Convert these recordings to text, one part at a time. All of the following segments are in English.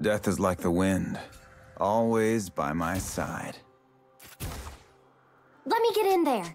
Death is like the wind, always by my side. Let me get in there.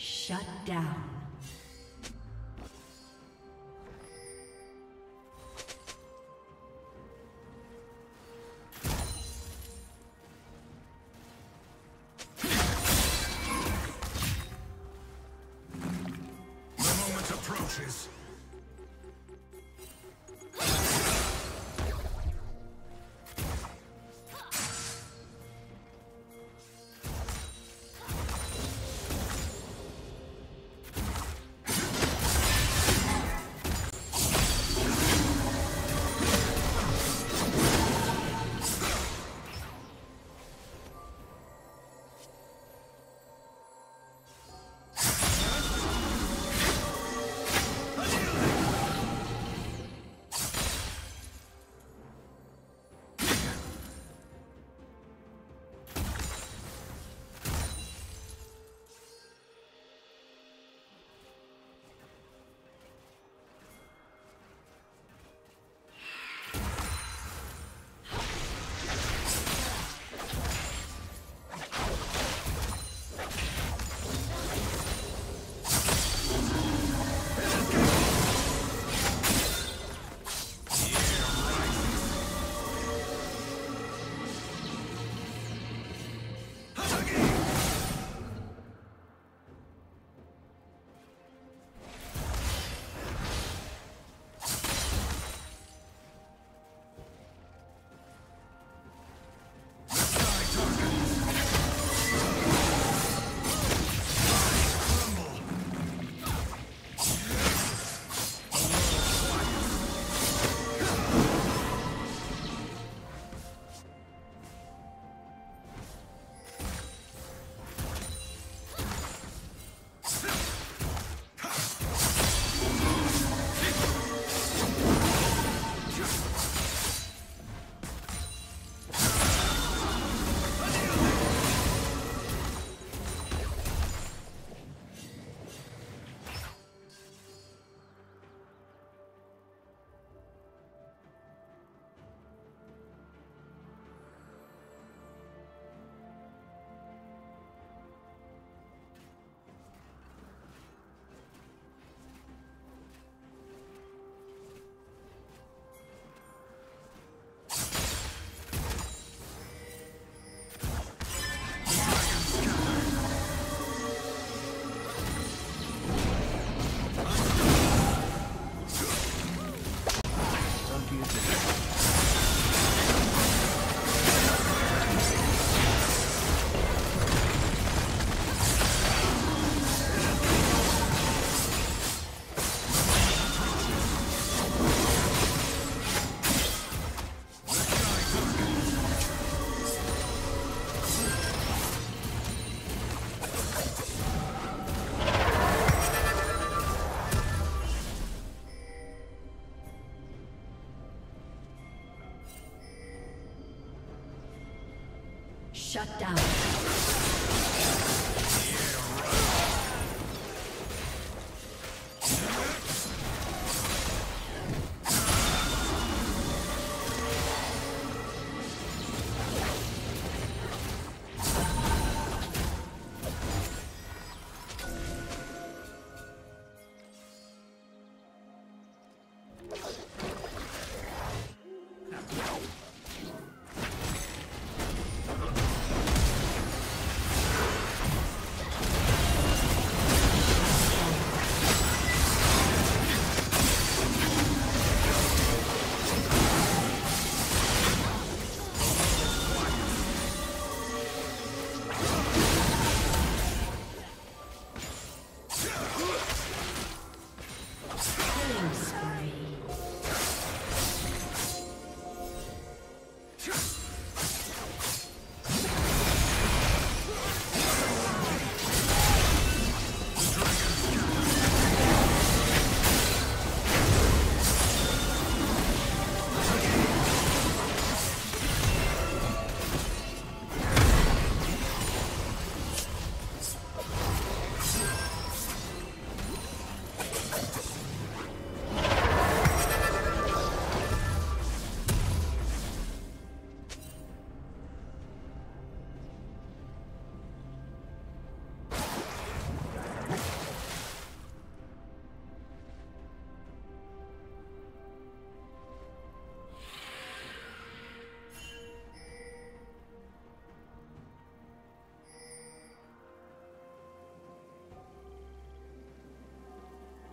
Shut down. Shut down.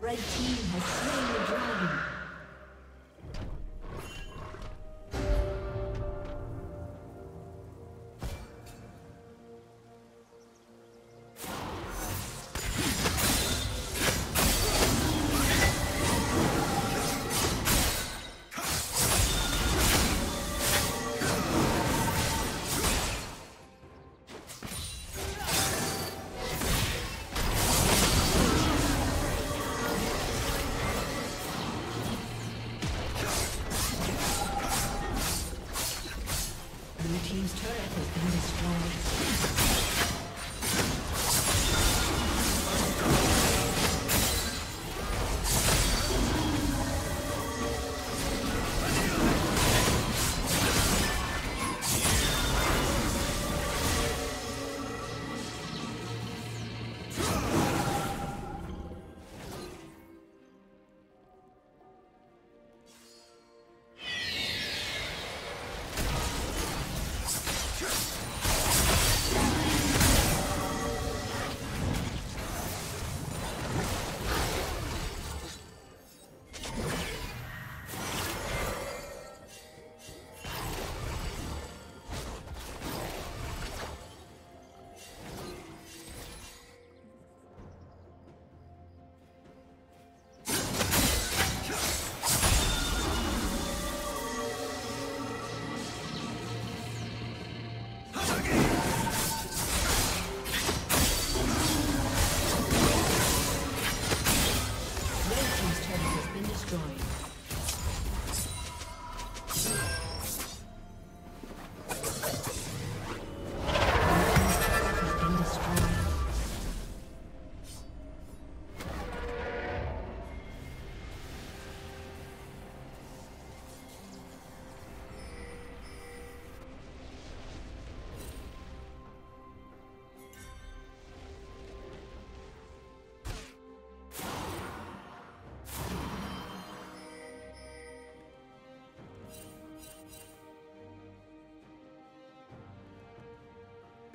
Red team has slain the dragon.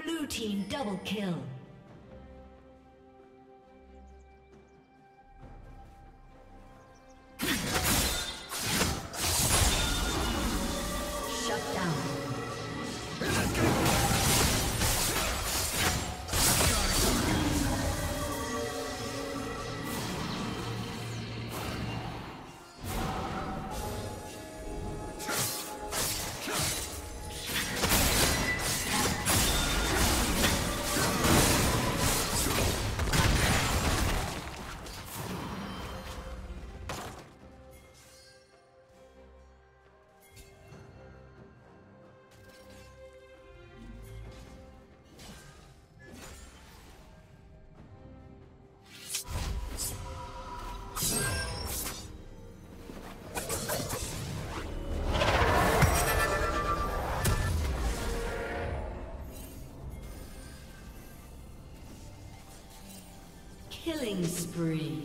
Blue team double kill. Killing spree.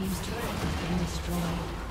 team's turret has been destroyed.